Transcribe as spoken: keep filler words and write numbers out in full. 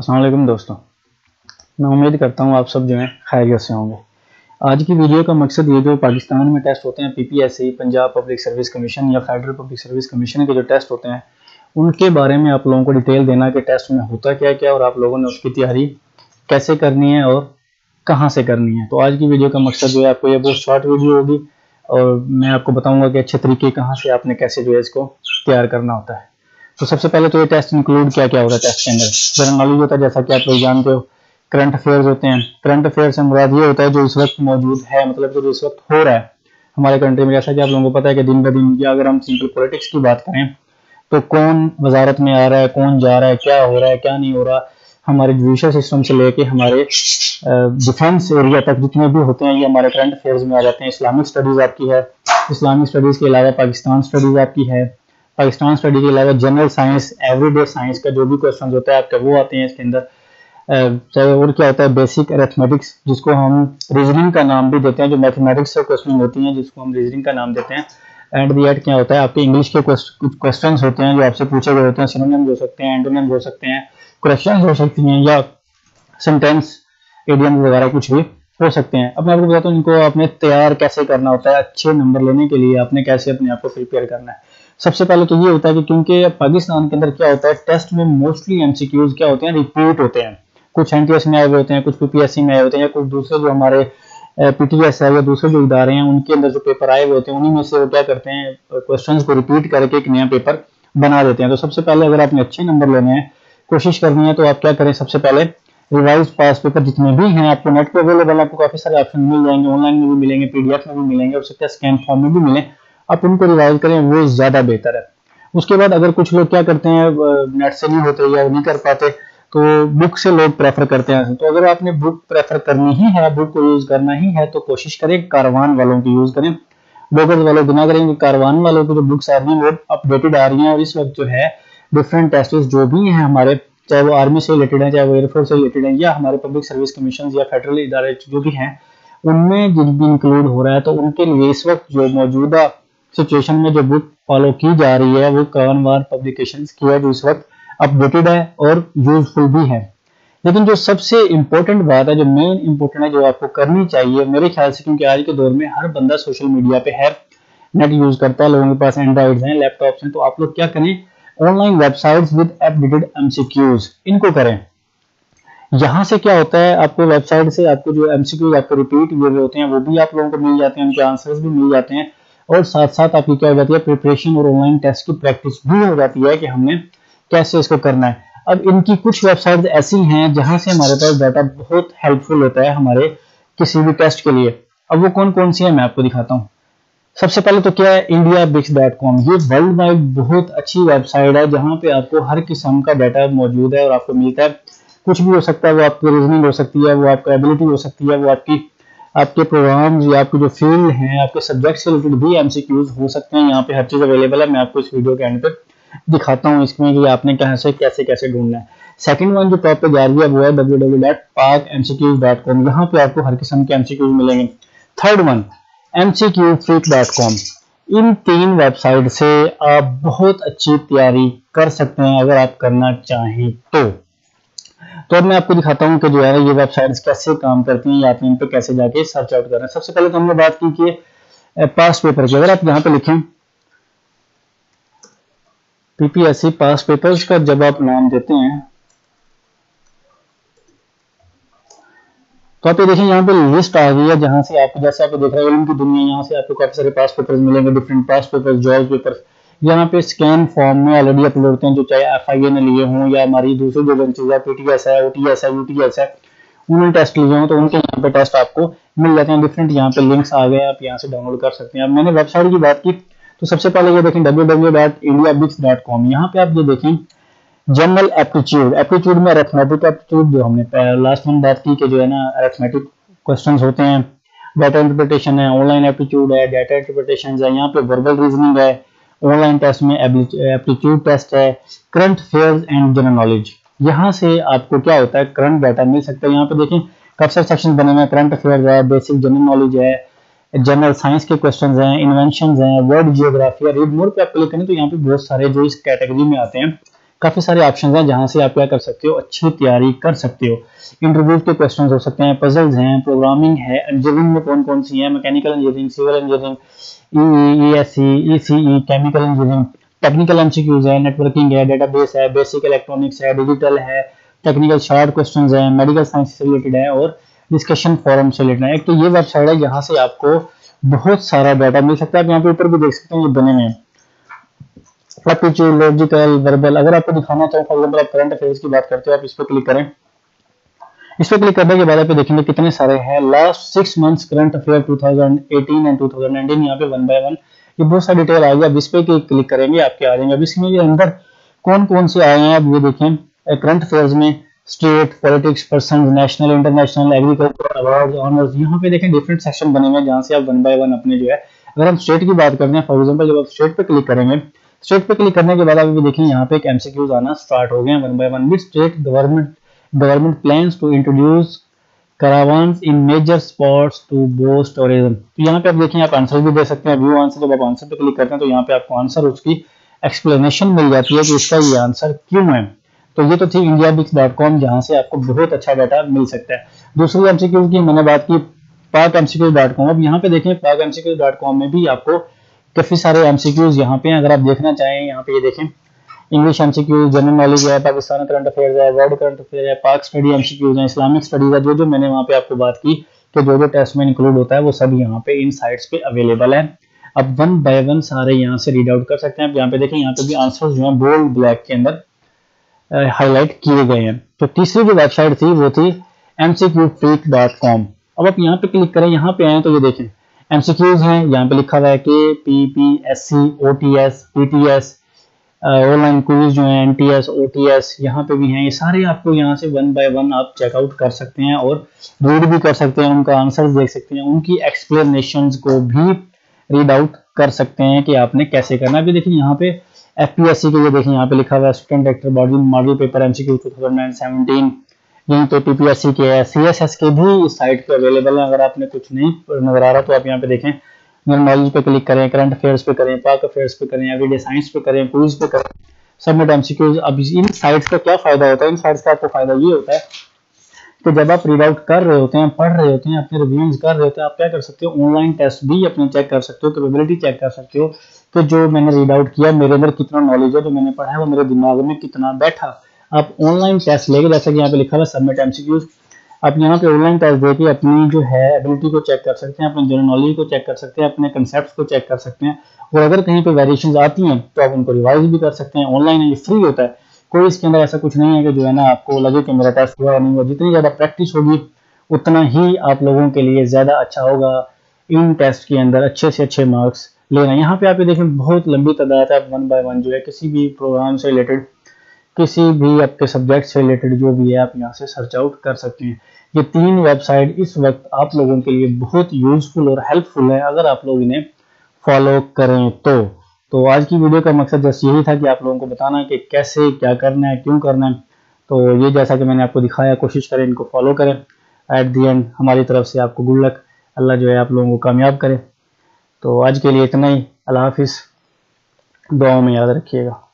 अस्सलाम वालेकुम दोस्तों, मैं उम्मीद करता हूँ आप सब जो है खैरियत से होंगे। आज की वीडियो का मकसद ये जो पाकिस्तान में टेस्ट होते हैं P P S C Punjab public service commission या फेडरल पब्लिक सर्विस कमीशन के जो टेस्ट होते हैं उनके बारे में आप लोगों को डिटेल देना कि टेस्ट में होता क्या क्या और आप लोगों ने उसकी तैयारी कैसे करनी है और कहाँ से करनी है। तो आज की वीडियो का मकसद जो है आपको ये बहुत शॉर्ट वीडियो होगी और मैं आपको बताऊँगा कि अच्छे तरीके कहाँ से आपने कैसे जो है इसको तैयार करना होता है। तो सबसे पहले तो ये टेस्ट इंक्लूड क्या क्या होगा टेस्ट के अंदर, जनरल नॉलेज होता है जैसा कि आप लोग जानते हो, करंट अफेयर्स होते हैं। करंट अफेयर्स से मुराद ये होता है जो इस वक्त मौजूद है, मतलब जो इस वक्त हो रहा है हमारे कंट्री में। जैसा कि आप लोगों को पता है कि दिन ब दिन, या अगर हम सिंपल पॉलिटिक्स की बात करें तो कौन वजारत में आ रहा है, कौन जा रहा है, क्या हो रहा है, क्या नहीं हो रहा, हमारे जुडिशल सिस्टम से लेके हमारे डिफेंस एरिया तक जितने भी होते हैं ये हमारे करंट अफेयर्स में आ जाते हैं। इस्लामिक स्टडीज़ आपकी है, इस्लामिक स्टडीज़ के अलावा पाकिस्तान स्टडीज़ आपकी है, पाकिस्तान स्टडी के अलावा जनरल साइंस, एवरीडे साइंस का जो भी क्वेश्चन होता है आपके वो आते हैं इसके अंदर। और क्या होता है बेसिक अरेथमेटिक्स, जिसको हम रीजनिंग का नाम भी देते हैं, जो मैथमेटिक्स से क्वेश्चन होती हैं जिसको हम रीजनिंग का नाम देते हैं। एंड दी एट क्या होता है आपके इंग्लिश के कुछ क्वेश्चन होते हैं जो आपसे पूछे गए होते हैं। सिनोनिम्स हो सकते हैं, एंटोनिम्स हो सकते हैं, क्वेश्चन हो सकती हैं या सेंटेंस, एडियम्स वगैरह कुछ भी हो सकते हैं। अब मैं आपको बताता हूँ इनको आपने तैयार कैसे करना होता है, अच्छे नंबर लेने के लिए आपने कैसे अपने आप को प्रिपेयर करना है। सबसे पहले तो ये होता है कि क्योंकि पाकिस्तान के अंदर क्या होता है टेस्ट में मोस्टली एमसीक्यूज क्या होते हैं रिपोर्ट होते हैं, कुछ एनटीएस में आए हुए होते हैं, कुछ पीपीएससी में आए होते हैं, या कुछ दूसरे जो हमारे पीटीएस है या दूसरे जो इदारे हैं उनके अंदर जो पेपर आए हुए होते हैं उन्हीं में से वो क्या करते हैं क्वेश्चन को रिपीट करके एक नया पेपर बना देते हैं। तो सबसे पहले अगर आपने अच्छे नंबर लेने हैं, कोशिश करनी है, तो आप क्या करें, सबसे पहले रिवाइज पास पेपर जितने भी हैं आपको नेट पर अवेलेबल, आपको काफी सारे ऑप्शन मिल जाएंगे, ऑनलाइन में भी मिलेंगे, पीडीएफ में भी मिलेंगे, हो सकता है स्कैन फॉर्म में भी मिले, आप उनको रिवाइज करें, वो ज़्यादा बेहतर है। उसके बाद अगर कुछ लोग क्या करते हैं नेट से नहीं होते या नहीं कर पाते तो बुक से लोग प्रेफर करते हैं। तो अगर आपने बुक प्रेफर करनी ही है, बुक को यूज़ करना ही है, तो कोशिश करें कारवान वालों की यूज़ करें, ब्लॉगर्स वालों की ना करें। कारवान वालों की जो बुक्स आ रही हैं वो अपडेटेड आ रही हैं और इस वक्त जो है डिफरेंट टेस्ट जो भी हैं हमारे, चाहे वो आर्मी से रिलेटेड है, चाहे वो एयरफोर्स से रिलेटेड है, या हमारे पब्लिक सर्विस कमीशन या फेडरल इदारे जो भी हैं उनमें जिन भी इंक्लूड हो रहा है, तो उनके लिए इस वक्त जो मौजूदा सिचुएशन में जो बुक फॉलो की जा रही है वो कारवान पब्लिकेशंस की है, जो इस वक्त अपडेटेड है और यूजफुल भी है। लेकिन जो सबसे इम्पोर्टेंट बात है, जो मेन इम्पोर्टेंट है, जो आपको करनी चाहिए मेरे ख्याल से, क्योंकि आज के दौर में हर बंदा सोशल मीडिया पे है, नेट यूज करता है, लोगों के पास एंड्रॉइड्स हैं, लैपटॉप्स हैं, तो आप लोग क्या करें online websites with updated MCQs इनको करें। यहाँ से क्या होता है आपको वेबसाइट से आपको जो एमसीक्यूज आपको रिपीट हुए होते हैं वो भी आप लोगों को मिल जाते हैं, उनके आंसर्स भी मिल जाते हैं, और साथ साथ आपकी क्या हो जाती है प्रिपरेशन और ऑनलाइन टेस्ट की प्रैक्टिस भी हो जाती है कि हमने कैसे इसको करना है। अब इनकी कुछ वेबसाइट्स ऐसी हैं जहां से हमारे पास डाटा बहुत हेल्पफुल होता है हमारे किसी भी टेस्ट के लिए। अब वो कौन कौन सी है मैं आपको दिखाता हूं। सबसे पहले तो क्या है इंडिया बिक्स डॉट कॉम, ये वर्ल्ड वाइड बहुत अच्छी वेबसाइट है जहाँ पे आपको हर किस्म का डाटा मौजूद है और आपको मिलता है। कुछ भी हो सकता है, वो आपकी रीजनिंग हो सकती है, वो आपकी एबिलिटी हो सकती है, वो आपकी आपके प्रोग्राम्स या आपके जो फील्ड हैं, आपके सब्जेक्ट से रिलेटेड भी एमसीक्यूज हो सकते हैं। यहाँ पे हर चीज़ अवेलेबल है, मैं आपको इस वीडियो के एंड पर दिखाता हूँ इसमें कि आपने कहाँ से कैसे कैसे ढूंढना है। सेकंड वन जो टॉप पे जा रही है वो है W W W dot Pak M C Qs dot com, यहाँ पे आपको हर किस्म के एमसीक्यूज मिलेंगे। Third one M C Q freak dot com, इन तीन वेबसाइट से आप बहुत अच्छी तैयारी कर सकते हैं अगर आप करना चाहें तो। तो अब मैं आपको दिखाता हूँ कि जो है ये वेबसाइट्स कैसे काम करती हैं या आप इन पर कैसे जाके सर्च आउट कर रहे हैं। सबसे पहले तो हमने बात की कि पास्ट पेपर की, अगर आप यहाँ पे लिखें पीपीएससी पास्ट पेपर्स का जब आप नाम देते हैं तो आप ये देखें यहाँ पे लिस्ट आ गई है जहाँ से आपको, जैसे आप देख रहे हैं इल्म की दुनिया, यहाँ से आपको काफी सारे पास्ट पेपर्स मिलेंगे, different past papers, job papers. यहाँ पे स्कैन फॉर्म में ऑलरेडी अपलोड होते हैं जो चाहे एफ आई ए ने लिए हों या हमारी दूसरी जो बेंचेज है पीटीएस है, ओटीएस है, यूटीएस है, उन्होंने टेस्ट लिए हों, तो उनके यहाँ पे टेस्ट आपको मिल जाते हैं। डिफरेंट यहाँ पे लिंक्स आ गए, आप यहाँ से डाउनलोड कर सकते हैं। अब मैंने वेबसाइट की बात की तो सबसे पहले ये देखें W W W dot India bix dot com, यहाँ पे आप ये देखें जनरल एप्टीट्यूड, एप्टीट्यूड में अरिथमेटिक एप्टीट्यूड जो हमने लास्ट में बात की कि जो है ना अरिथमेटिक क्वेश्चन होते हैं, डाटा इंटरप्रिटेशन है, ऑनलाइन एप्टीट्यूड है, डाटा इंटरप्रिटेशन है, यहाँ पे वर्बल रीजनिंग है, ऑनलाइन टेस्ट में एप्टीट्यूड टेस्ट है, current affairs and general knowledge. यहाँ से आपको क्या होता है करंट डाटा मिल सकता है। यहाँ पे देखें काफी सारे सेक्शन बने हुए हैं, करंट अफेयर्स है, बेसिक जनरल नॉलेज है, जनरल साइंस के क्वेश्चंस हैं, इन्वेंशंस हैं, वर्ल्ड जियोग्राफी, रीड मोर पे आप क्लिक करें तो यहाँ पे बहुत सारे जो इस कैटेगरी में आते हैं काफ़ी सारे ऑप्शन हैं जहां से आप क्या कर सकते हो, अच्छी तैयारी कर सकते हो। इंटरव्यू के क्वेश्चन हो सकते हैं, पजल्स हैं, प्रोग्रामिंग है, इंजीनियरिंग में कौन कौन सी हैं, mechanical engineering, civil engineering, E E S C, E C E, chemical engineering, technical MCQs है, नेटवर्किंग है, डेटाबेस है, बेसिक इलेक्ट्रॉनिक्स है, डिजिटल है, टेक्निकल शॉर्ट क्वेश्चन है, मेडिकल साइंस से रिलेटेड है और डिस्कशन फॉरम से रिलेटेड है। एक तो ये वेबसाइट है जहाँ से आपको बहुत सारा डाटा मिल सकता है। आप यहाँ पे ऊपर भी देख सकते हैं ये बने हुए हैं, लॉजिकल, वर्बल। अगर आपको दिखाना चाहे फॉर एग्जाम्पल आप करंट अफेयर्स की बात करते हो, आप इस पर क्लिक करें। इस पर क्लिक करने के बाद आप देखेंगे कितने सारे हैं, last six months current affair two thousand eighteen and two thousand nineteen. यहाँ पे वन बाय वन ये बहुत सारी डिटेल आएगी। आप इस पे क्लिक करेंगे आपके आ जाएंगे। अब इसमें ये अंदर कौन कौन से आए हैं आप ये देखें। करंट अफेयर्स में state, politics, person, national, international, agriculture, award, honours, यहाँ पे देखें डिफरेंट सेक्शन बने हुए हैं जहाँ से आप वन बाय वन अपने जो है, अगर हम स्टेट की बात करते हैं फॉर एग्जाम्पल, जब आप स्टेट पे क्लिक करेंगे, स्टेट पे क्लिक करने के बाद आप भी देखें यहाँ पे एक एमसीक्यूज आना स्टार्ट हो गए one by one. Which state government government plans to introduce caravans in major spots to boost tourism. तो यहाँ पे आप देखें आप आंसर भी दे सकते हैं। व्यू आंसर, जब आप आंसर पे क्लिक करते हैं तो यहाँ पे आपको आंसर उसकी एक्सप्लेनेशन मिल जाती है कि इसका ये आंसर क्यों है। तो ये तो थी इंडिया बिक्स डॉट कॉम जहाँ से आपको बहुत अच्छा डाटा मिल सकता है। दूसरी एमसीक्यूज की मैंने बात की पाक एमसीक्यूज डॉट कॉम। अब यहाँ पे देखें पाक एमसीक्यूज डॉट कॉम में भी आपको काफी सारे एमसीक्यूज यहाँ पे हैं। अगर आप देखना चाहें यहाँ पे ये देखें, इंग्लिश एमसीक्यूज, जनरल नॉलेज है, पाकिस्तान करंट अफेयर्स है, वर्ल्ड करंट अफेयर है, पाक स्टडी एमसीक्यूज है, इस्लामिक स्टडीज है। जो जो मैंने वहाँ पे आपको बात की कि जो जो टेस्ट में इंक्लूड होता है वो सब यहाँ पे इन साइट्स पे अवेलेबल है। अब वन बाय वन सारे यहाँ से रीड आउट कर सकते हैं। आप यहाँ पे देखें यहाँ पे भी आंसर जो है बोल्ड ब्लैक के अंदर हाईलाइट किए गए हैं। तो तीसरी जो वेबसाइट थी वो थी एमसीक्यू फ्रीक डॉट कॉम। अब आप यहाँ पे क्लिक करें, यहाँ पे आए तो ये देखें एमसीक्यूज हैं। यहाँ पे लिखा हुआ है कि P P S C, O T S, P T S, online quiz जो है, N T S, O T S यहाँ पे भी हैं। ये सारे आपको यहाँ से वन बाय वन आप चेकआउट कर सकते हैं और रीड भी कर सकते हैं, उनका आंसर्स देख सकते हैं, उनकी एक्सप्लेनेशंस को भी रीड आउट कर सकते हैं कि आपने कैसे करना। भी देखिए यहाँ पे एफ पी एस सी के लिए देखिए यहाँ पे लिखा हुआ है student actor body model paper MCQ two thousand seventeen. यहीं पे पी पी एस सी के है, सी एस एस के भी इस साइट पे अवेलेबल है। अगर आपने कुछ नहीं नजर आ रहा तो आप यहाँ पे देखें जनरल नॉलेज पे क्लिक करें, करंट अफेयर्स पे करें, पाक अफेयर्स पे करें, एवरीडे साइंस पे करें, क्विज पे करें, सबमिट एमसीक्यूज। अब इन साइट्स का क्या फायदा होता है? इन साइट्स का आपको फायदा ये होता है कि जब आप रीड आउट कर रहे होते हैं, पढ़ रहे होते हैं, अपने रिव्यूज कर रहे होते हैं, आप क्या कर सकते हो ऑनलाइन टेस्ट भी अपने चेक कर सकते हो, कैपेबिलिटी चेक कर सकते हो कि जो मैंने रीड आउट किया मेरे अंदर कितना नॉलेज है, जो मैंने पढ़ा है वो मेरे दिमाग में कितना बैठा। आप ऑनलाइन टेस्ट लेके, जैसे कि यहाँ पे लिखा हुआ सबमिट एमसीक्यूज, आप यहाँ पे ऑनलाइन टेस्ट देके अपनी जो है एबिलिटी को चेक कर सकते हैं, अपने जनरल नॉलेज को चेक कर सकते हैं, अपने कंसेप्ट को चेक कर सकते हैं और अगर कहीं पे वेरिएशन आती हैं तो आप उनको रिवाइज भी कर सकते हैं। ऑनलाइन ये फ्री होता है, कोई इसके अंदर ऐसा कुछ नहीं है कि जो है ना आपको लगे कि मेरा टेस्ट हुआ नहीं हुआ। जितनी ज़्यादा प्रैक्टिस होगी उतना ही आप लोगों के लिए ज़्यादा अच्छा होगा इन टेस्ट के अंदर अच्छे से अच्छे मार्क्स लेना। यहाँ पे आप ये देखें बहुत लंबी तादाद है। आप वन बाय वन जो है किसी भी प्रोग्राम से रिलेटेड, किसी भी आपके सब्जेक्ट से रिलेटेड जो भी है आप यहाँ से सर्च आउट कर सकते हैं। ये तीन वेबसाइट इस वक्त आप लोगों के लिए बहुत यूजफुल और हेल्पफुल है अगर आप लोग इन्हें फॉलो करें तो। तो आज की वीडियो का मकसद जस्ट यही था कि आप लोगों को बताना कि कैसे क्या करना है, क्यों करना है। तो ये जैसा कि मैंने आपको दिखाया, कोशिश करें इनको फॉलो करें। एट दी एंड हमारी तरफ से आपको गुड लक, अल्लाह जो है आप लोगों को कामयाब करे। तो आज के लिए इतना ही, अल्लाह हाफिज़, दुआओं में याद रखिएगा।